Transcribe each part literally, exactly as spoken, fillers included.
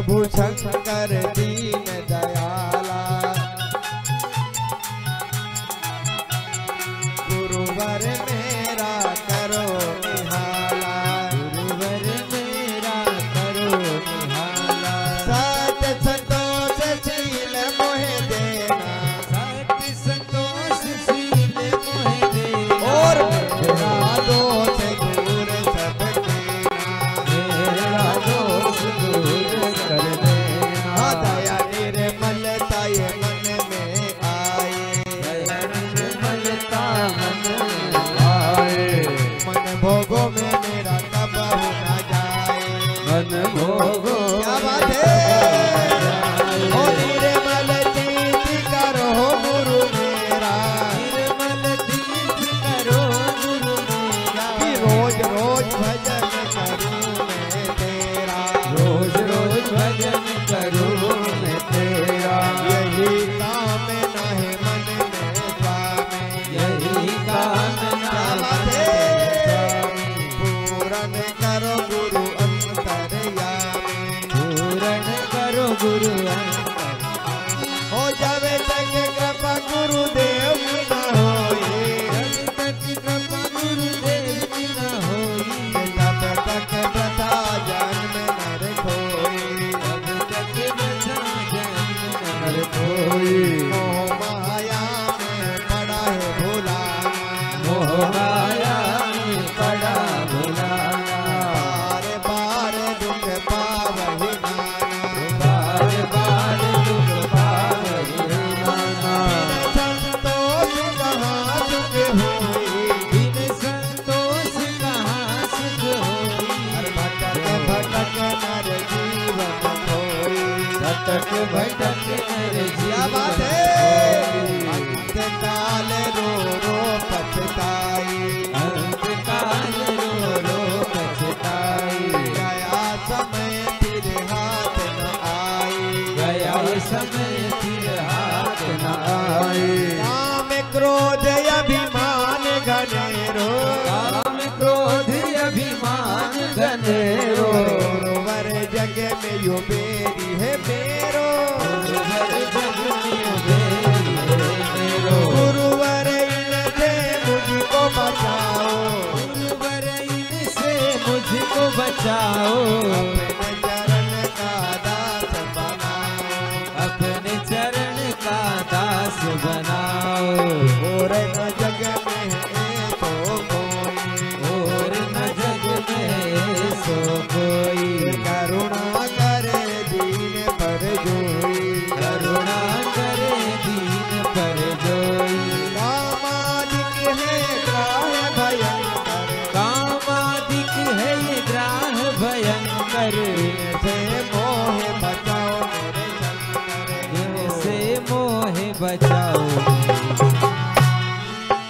प्रभु शंकर दीन दयाला, गुरुवर मेरा करो निहाला, गुरुवर मेरा करो निहाला। सात संतोष शील मोहे देना, सात संतोष शील मोहे देना, और मेरा दोष दूर सब देना, मेरा दोष दूर कर देना। दया निर्मलता ये मन में आए, दया निर्मलता मन मन भोगों में मेरा कब होना जाए, मन भोगों क्या बात है। ओ निर्मल तीर्थ करो गुरु मेरा, निर्मल तीर्थ करो गुरु मेरा, कि रोज रोज भजन करूं मैं तेरा, रोज रोज भजन करूं मैं तेरा। यही काम है मन में स्वामी, यही काम पूरण करो गुरु अंतरयामी, पूरण करो गुरु अंतरयामी। हो जावे तक कृपा गुरु देव की न होई, जब तक कृपा गुरु देव की न होई, तब तक बता जन्म नर खोई, तब तक बता जन्म नर खोई। मोह माया में पड़ा है भोला, मोह माया में पड़ा भटक भटक नर जीवन, अंत काल रो रो पछताई, अंत काल रो रो पछताई। गया समय फिर हाथ न आई, गया समय फिर हाथ न आई। काम क्रोध अभिमान घनेरो, काम क्रोध अभिमान घनेरो, गुरुवर जग में यो बेरी है मेरो, गुरुवर इनसे मुझको बचाओ, गुरुवर इनसे मुझको बचाओ। अपने चरण का दास बनाओ, अपने चरण का दास बनाओ। और न जग में तो कोई, और न जग में सो कोई, करुणा बचाओ।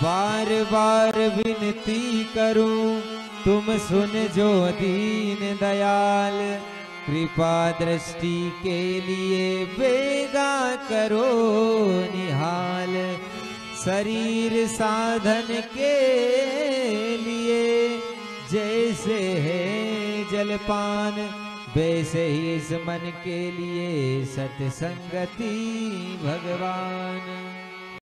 बार बार विनती करूं तुम सुन जो दीन दयाल, कृपा दृष्टि के लिए बेगा करो निहाल। शरीर साधन के लिए जैसे है जलपान, वैसे ही इस मन के लिए सत्संगति भगवान।